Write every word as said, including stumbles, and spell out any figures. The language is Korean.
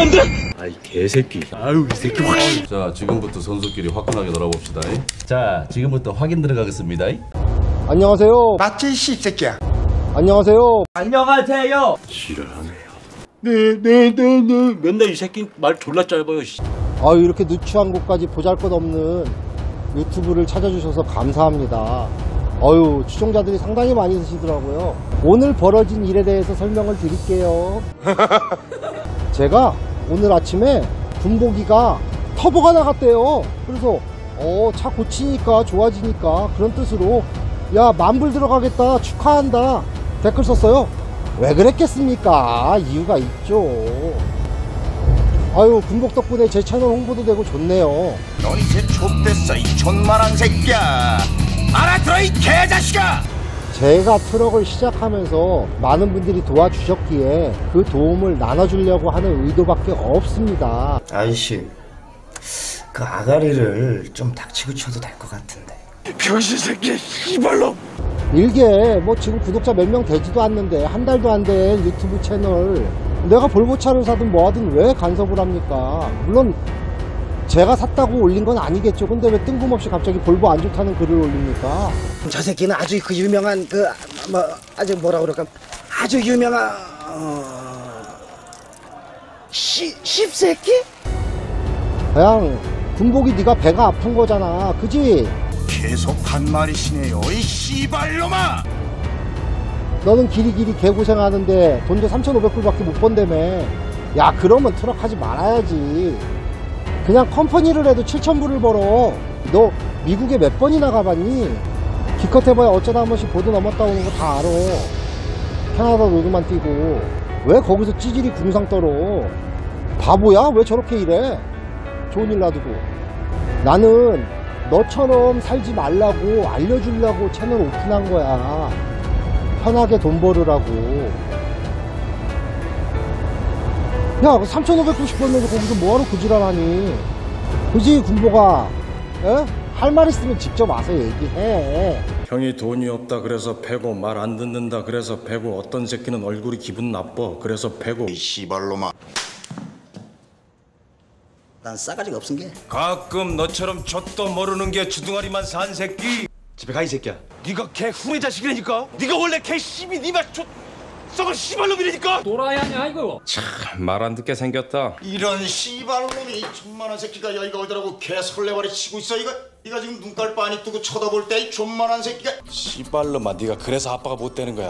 안 돼! 아이 개새끼. 아유 이 새끼 확실히. 자 지금부터 선수끼리 화끈하게 놀아봅시다. 이. 자 지금부터 확인 들어가겠습니다. 이. 안녕하세요. 맞지 씨 새끼야. 안녕하세요. 안녕하세요. 지랄하네요. 네네네네. 맨날 이 새끼 말 졸라 짧아요. 씨. 아유 이렇게 누추한 곳까지 보잘것없는 유튜브를 찾아주셔서 감사합니다. 어유 시청자들이 상당히 많이 드시더라고요. 오늘 벌어진 일에 대해서 설명을 드릴게요. 제가 오늘 아침에 분보기가 터보가 나갔대요. 그래서 어, 차 고치니까 좋아지니까 그런 뜻으로 야 만불 들어가겠다 축하한다 댓글 썼어요. 왜 그랬겠습니까? 이유가 있죠. 아유 군복 덕분에 제 채널 홍보도 되고 좋네요. 너 이제 좆됐어 이 존만한 새끼야. 알아들어 이 개자식아. 제가 트럭을 시작하면서 많은 분들이 도와주셨기에 그 도움을 나눠주려고 하는 의도밖에 없습니다. 아이씨 그 아가리를 좀 닥치고 쳐도 될 것 같은데. 병신 새끼 씨발로. 일개 뭐 지금 구독자 몇 명 되지도 않는데 한 달도 안 된 유튜브 채널 내가 볼보차를 사든 뭐하든 왜 간섭을 합니까? 물론 제가 샀다고 올린 건 아니겠죠. 근데 왜 뜬금없이 갑자기 볼보 안 좋다는 글을 올립니까? 저 새끼는 아주 그 유명한 그 뭐 아주 뭐라 그럴까 아주 유명한 어... 시, 십새끼? 그냥 군복이 네가 배가 아픈 거잖아 그지? 계속 한 말이시네요 이 씨발놈아. 너는 길이길이 개고생하는데 돈도 삼천오백 불밖에 못 번다며. 야 그러면 트럭 하지 말아야지. 그냥 컴퍼니를 해도 칠천 불을 벌어. 너 미국에 몇 번이나 가봤니? 기껏 해봐야 어쩌다 한 번씩 보드 넘었다 오는 거 다 알아. 캐나다 로드만 뛰고 왜 거기서 찌질이 궁상 떨어. 바보야? 왜 저렇게 이래? 좋은 일 놔두고. 나는 너처럼 살지 말라고 알려주려고 채널 오픈한 거야. 편하게 돈 벌으라고. 야 삼천오백 불씩 벌면서 거기서 뭐하러 그 지랄하니 그지? 군보가 할 말 있으면 직접 와서 얘기해. 형이 돈이 없다 그래서 패고 말 안 듣는다 그래서 패고 어떤 새끼는 얼굴이 기분 나빠 그래서 패고 이 씨발놈아. 난 싸가지가 없은 게 가끔 너처럼 젖도 모르는 게 주둥아리만 산 새끼. 집에 가 이 새끼야. 네가 개 후레 자식이라니까. 네가 원래 개 씨비 네 맛 줬 썩은 씨발놈이라니까. 도라야냐 이거. 참 말 안 듣게 생겼다. 이런 씨발놈이 존만한 새끼가 여기가 어디라고 개 설레발이 치고 있어. 이거 네가 지금 눈깔 빤히 뜨고 쳐다볼 때 이 존만한 새끼가. 씨발놈아 네가 그래서 아빠가 못 되는 거야.